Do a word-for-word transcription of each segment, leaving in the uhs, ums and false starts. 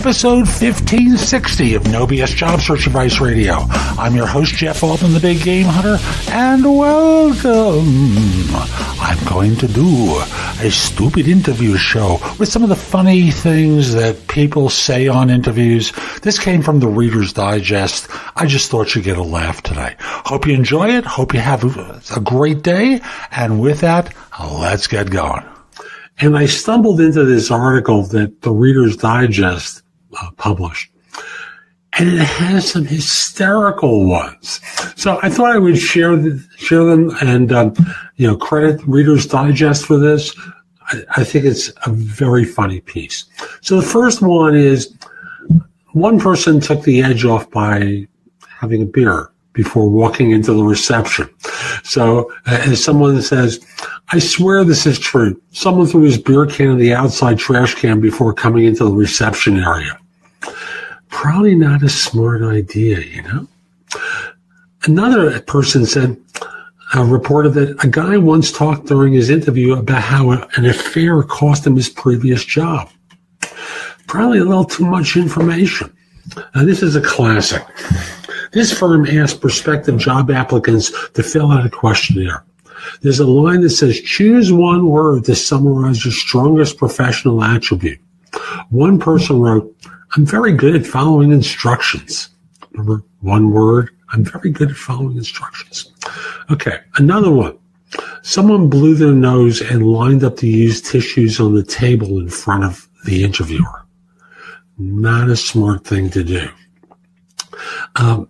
episode fifteen sixty of No B S Job Search Advice Radio. I'm your host, Jeff Altman, the Big Game Hunter, and welcome. I'm going to do a stupid interview show with some of the funny things that people say on interviews. This came from the Reader's Digest. I just thought you'd get a laugh today. Hope you enjoy it. Hope you have a great day. And with that, let's get going. And I stumbled into this article that the Reader's Digest uh, published, and it has some hysterical ones. So I thought I would share the, share them and um, you know, credit Reader's Digest for this. I, I think it's a very funny piece. So the first one is, one person took the edge off by having a beer before walking into the reception. So as someone says, I swear this is true. Someone threw his beer can in the outside trash can before coming into the reception area. Probably not a smart idea, you know? Another person said, uh, reported that a guy once talked during his interview about how an affair cost him his previous job. Probably a little too much information. Now, this is a classic. This firm asked prospective job applicants to fill out a questionnaire. There's a line that says, choose one word to summarize your strongest professional attribute. One person wrote, I'm very good at following instructions. Remember, one word, I'm very good at following instructions. Okay, another one. Someone blew their nose and lined up to use tissues on the table in front of the interviewer. Not a smart thing to do. Um,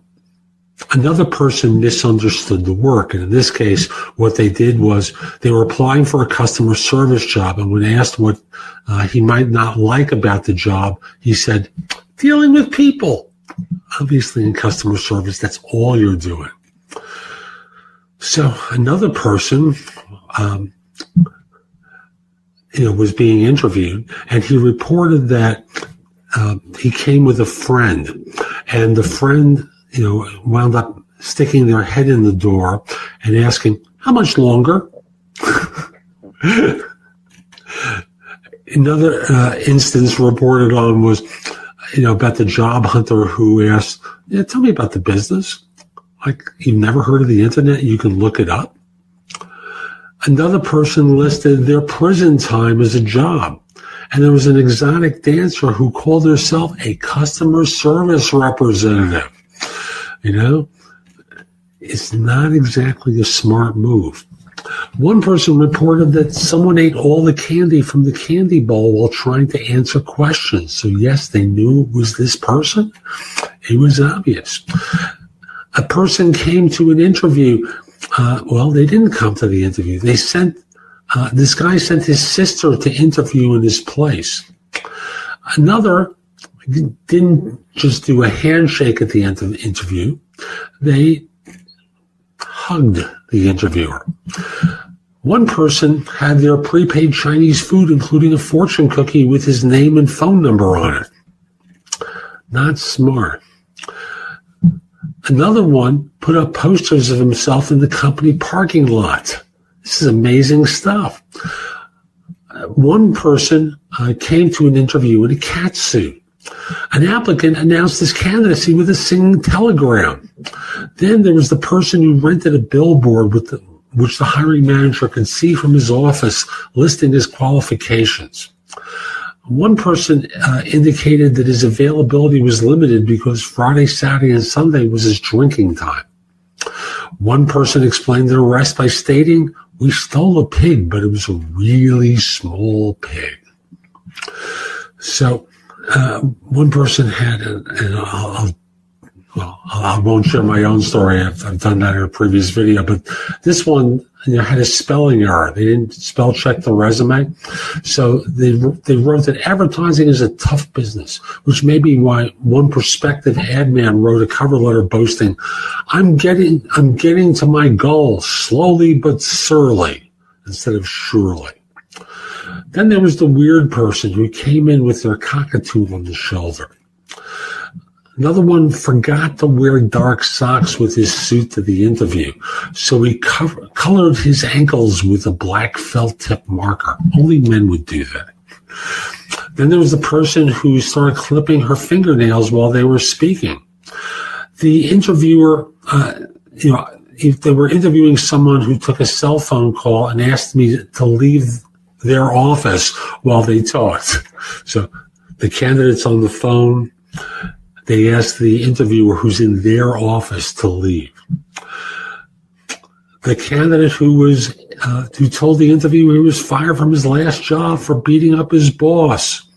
Another person misunderstood the work, and in this case, what they did was they were applying for a customer service job, and when asked what uh, he might not like about the job, he said, dealing with people. Obviously, in customer service, that's all you're doing. So another person um, you know, was being interviewed, and he reported that uh, he came with a friend, and the friend you know, wound up sticking their head in the door and asking, how much longer? Another uh, instance reported on was, you know, about the job hunter who asked, yeah, tell me about the business. Like, you've never heard of the internet? You can look it up. Another person listed their prison time as a job. And there was an exotic dancer who called herself a customer service representative. You know, it's not exactly a smart move. One person reported that someone ate all the candy from the candy bowl while trying to answer questions. So, yes, they knew it was this person. It was obvious. A person came to an interview. Uh, well, they didn't come to the interview. They sent, uh, this guy sent his sister to interview in his place. Another didn't just do a handshake at the end of the interview. They hugged the interviewer. One person had their prepaid Chinese food, including a fortune cookie with his name and phone number on it. Not smart. Another one put up posters of himself in the company parking lot. This is amazing stuff. One person uh, came to an interview in a cat suit. An applicant announced his candidacy with a singing telegram. Then there was the person who rented a billboard with the, which the hiring manager could see from his office listing his qualifications. One person uh, indicated that his availability was limited because Friday, Saturday, and Sunday was his drinking time. One person explained their arrest by stating, we stole a pig, but it was a really small pig. So, Uh, one person had, and I'll, well, I won't share my own story. I've, I've done that in a previous video, but this one, you know, had a spelling error. They didn't spell check the resume, so they they wrote that advertising is a tough business, which may be why one prospective ad man wrote a cover letter boasting, "I'm getting, I'm getting to my goal slowly but surely," instead of surely. Then there was the weird person who came in with their cockatoo on the shoulder. Another one forgot to wear dark socks with his suit to the interview, so he cover, colored his ankles with a black felt tip marker. Only men would do that. Then there was the person who started clipping her fingernails while they were speaking. The interviewer, uh, you know, if they were interviewing someone who took a cell phone call and asked me to leave their office while they talked. So the candidate's on the phone. They asked the interviewer who's in their office to leave. The candidate who was uh, who told the interviewer he was fired from his last job for beating up his boss.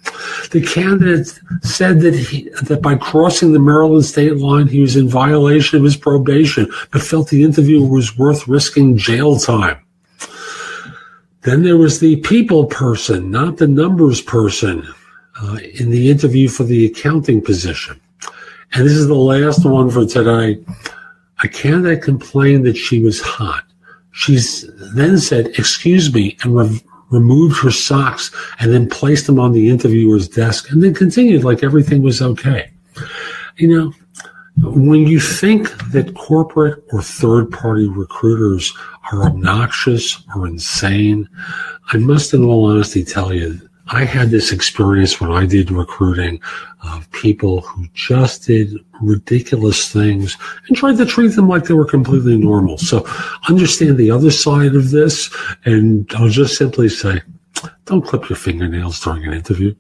The candidate said that he, that by crossing the Maryland state line, he was in violation of his probation, but felt the interviewer was worth risking jail time. Then there was the people person, not the numbers person, uh, in the interview for the accounting position. And this is the last one for today. A candidate complained that she was hot. She then said, "Excuse me," and re- removed her socks and then placed them on the interviewer's desk and then continued like everything was okay. You know, when you think that corporate or third-party recruiters are obnoxious or insane, I must in all honesty tell you, I had this experience when I did recruiting of people who just did ridiculous things and tried to treat them like they were completely normal. So understand the other side of this, and I'll just simply say, don't clip your fingernails during an interview.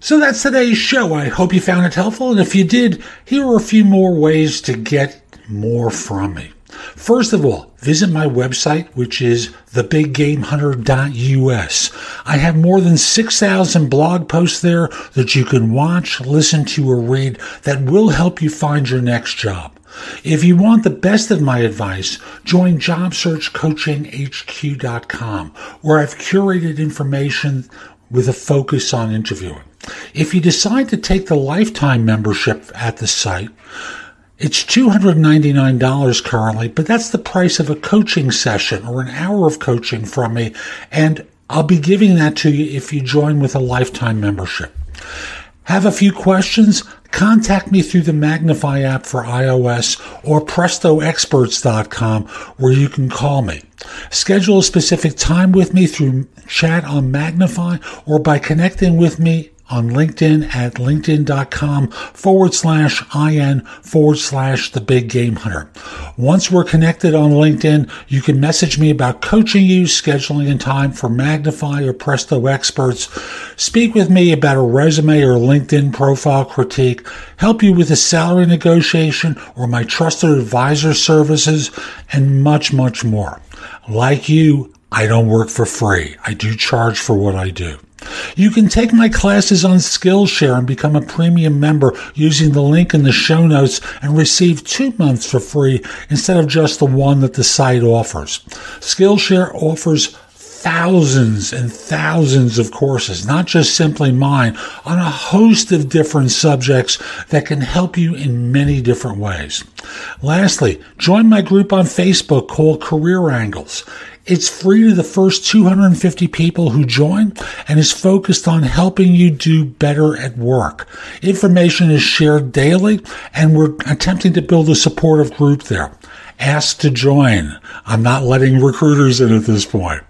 So that's today's show. I hope you found it helpful, and if you did, here are a few more ways to get more from me. First of all, visit my website, which is the big game hunter dot U S. I have more than six thousand blog posts there that you can watch, listen to, or read that will help you find your next job. If you want the best of my advice, join job search coaching H Q dot com, where I've curated information with a focus on interviewing. If you decide to take the lifetime membership at the site, it's two hundred ninety-nine dollars currently, but that's the price of a coaching session or an hour of coaching from me, and I'll be giving that to you if you join with a lifetime membership. Have a few questions? Contact me through the Magnify app for iOS or presto experts dot com, where you can call me. Schedule a specific time with me through chat on Magnify or by connecting with me on LinkedIn at linkedin.com forward slash IN forward slash The Big Game Hunter. Once we're connected on LinkedIn, you can message me about coaching you, scheduling in time for Magnify or Presto Experts. Speak with me about a resume or LinkedIn profile critique, help you with a salary negotiation or my trusted advisor services, and much, much more. Like you, I don't work for free. I do charge for what I do. You can take my classes on Skillshare and become a premium member using the link in the show notes and receive two months for free instead of just the one that the site offers. Skillshare offers thousands and thousands of courses, not just simply mine, on a host of different subjects that can help you in many different ways. Lastly, join my group on Facebook called Career Angles. It's free to the first two hundred fifty people who join and is focused on helping you do better at work. Information is shared daily, and we're attempting to build a supportive group there. Ask to join. I'm not letting recruiters in at this point.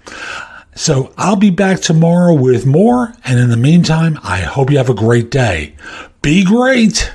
So I'll be back tomorrow with more, and in the meantime, I hope you have a great day. Be great!